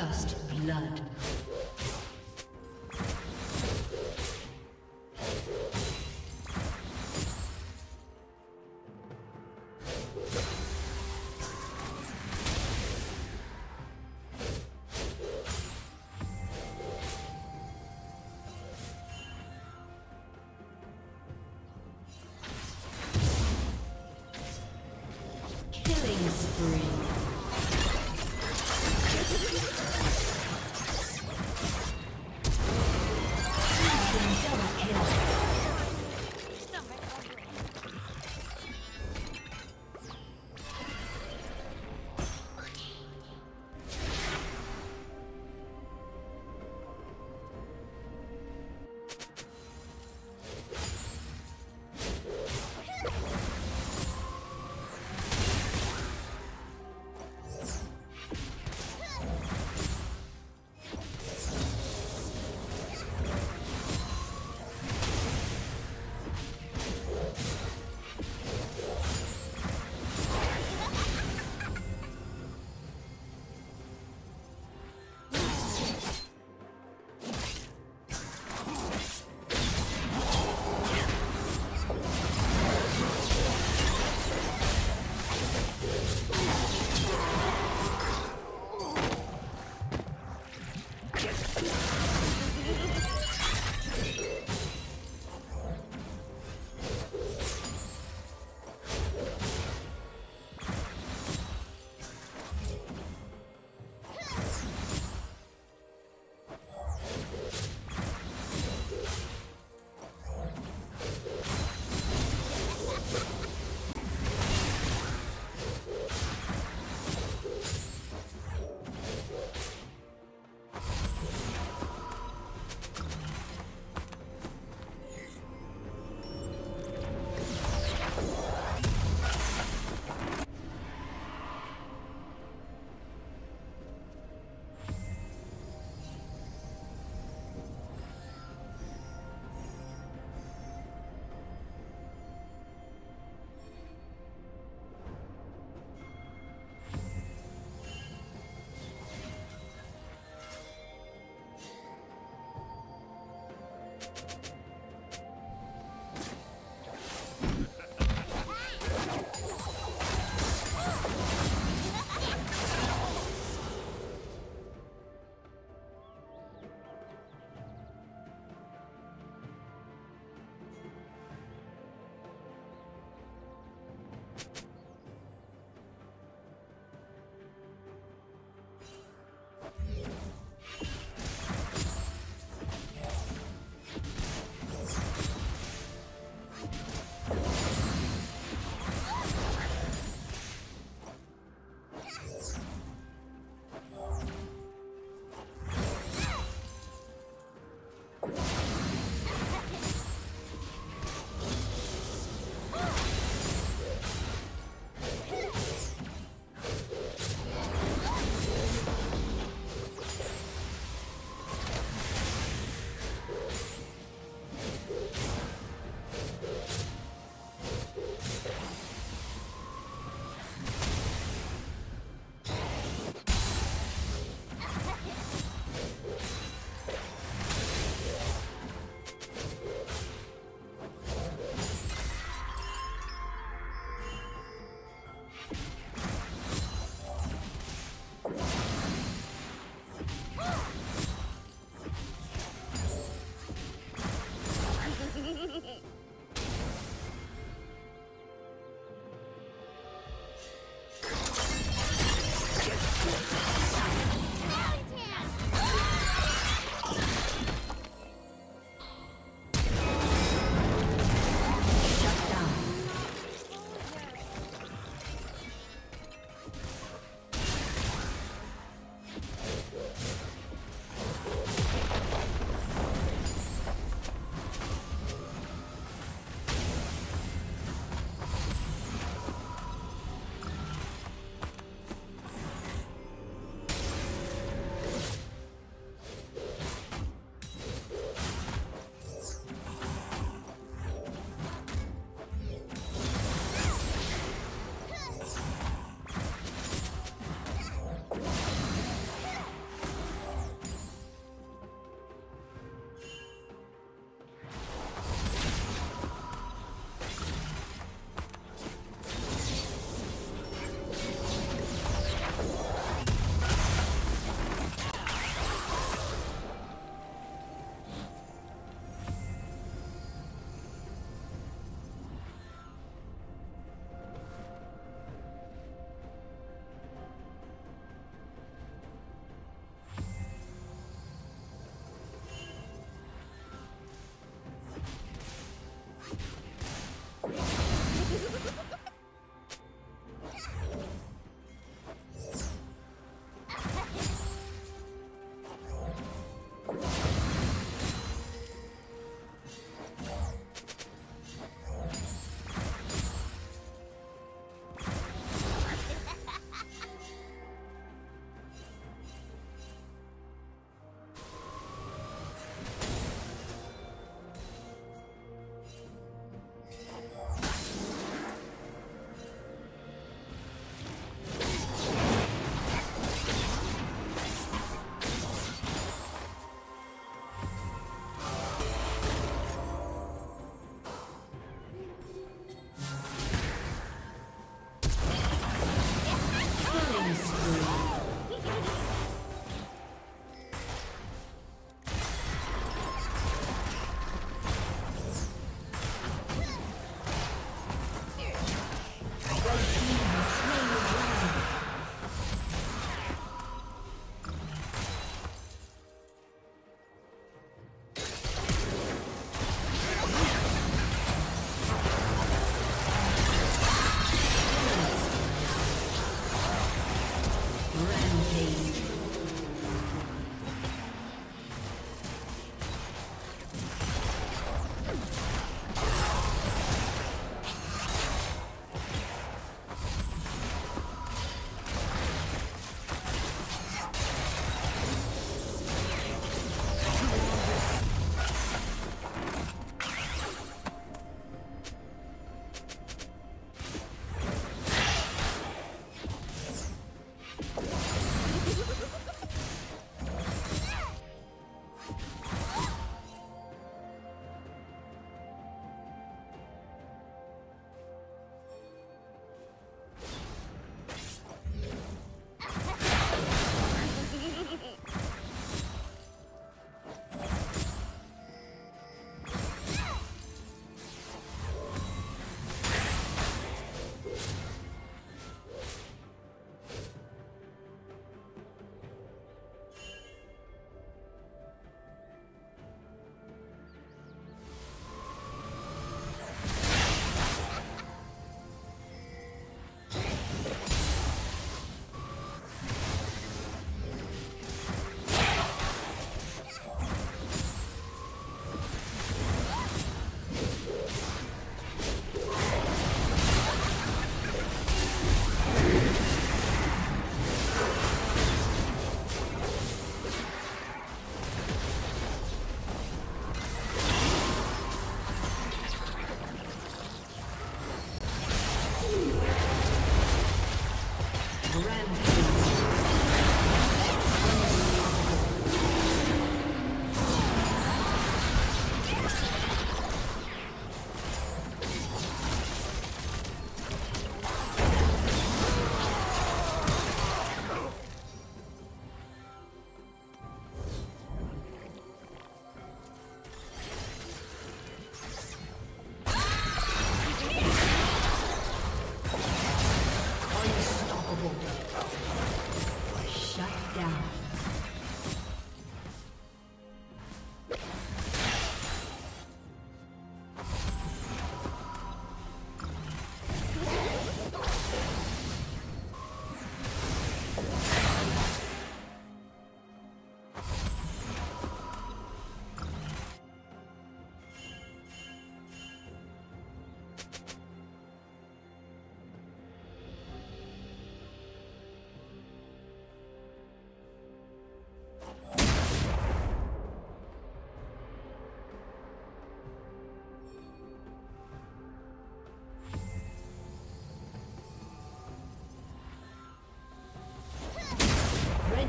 First blood.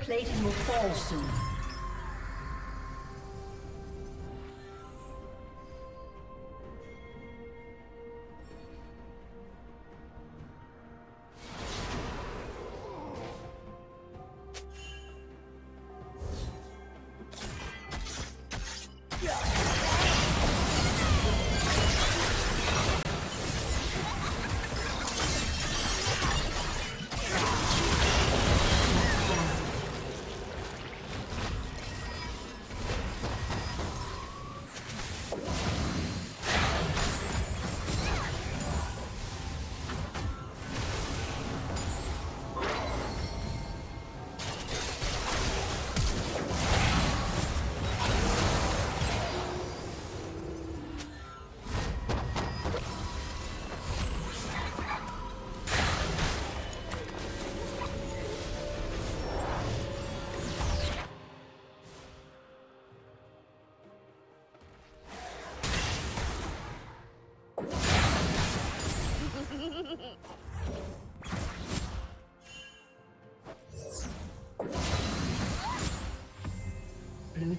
Plating will fall soon. Blue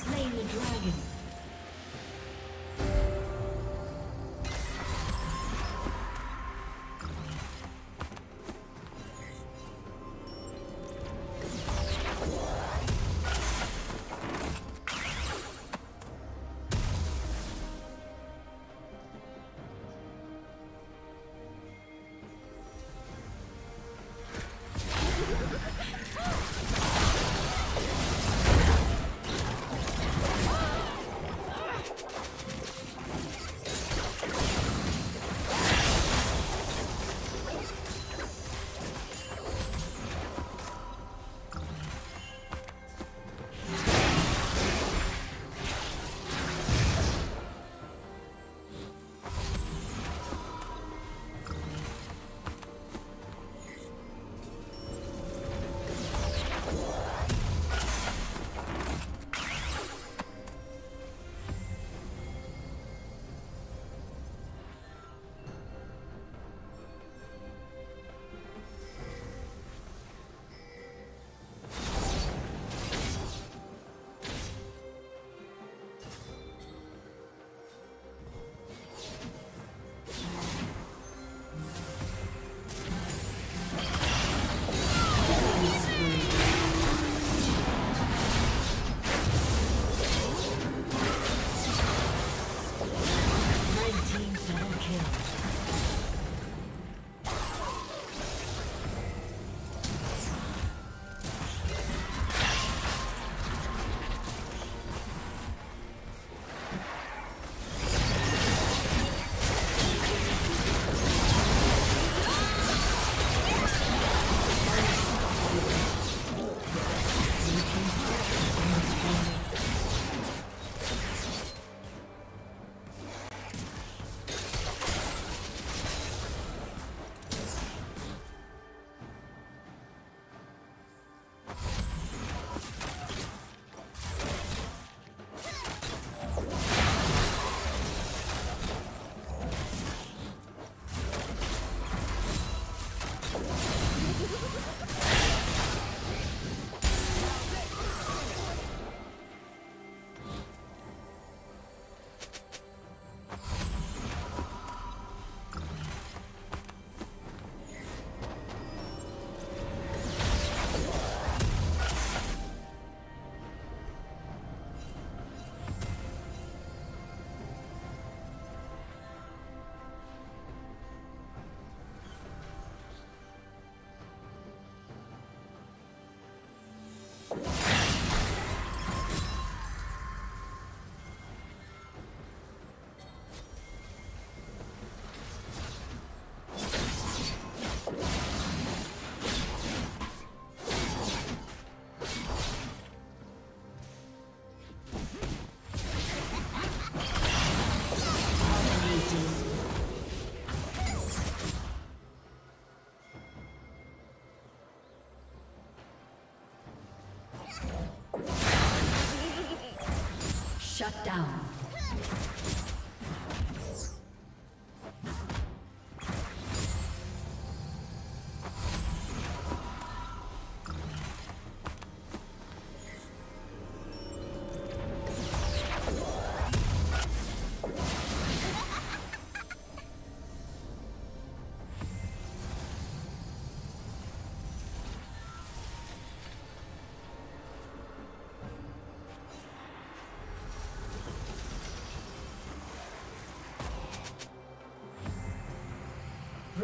slain the dragon.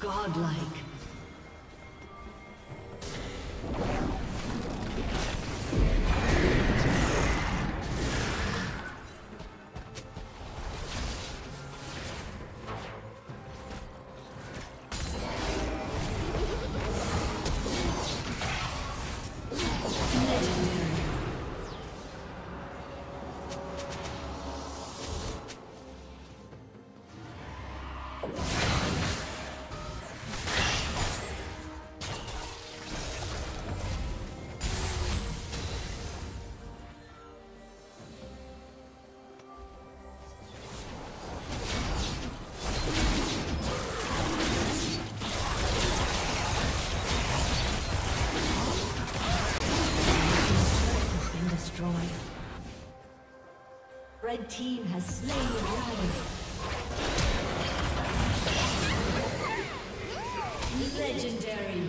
Godlike. Red team has slain the dragon. Legendary.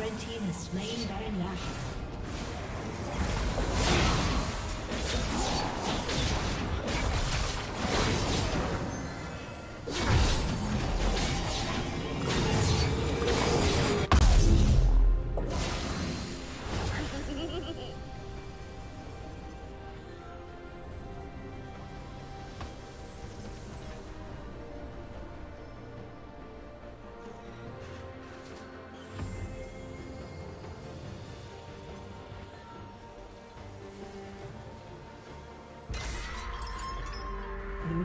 Red team is slain by Nash. Blue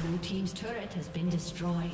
Blue team's turret has been destroyed.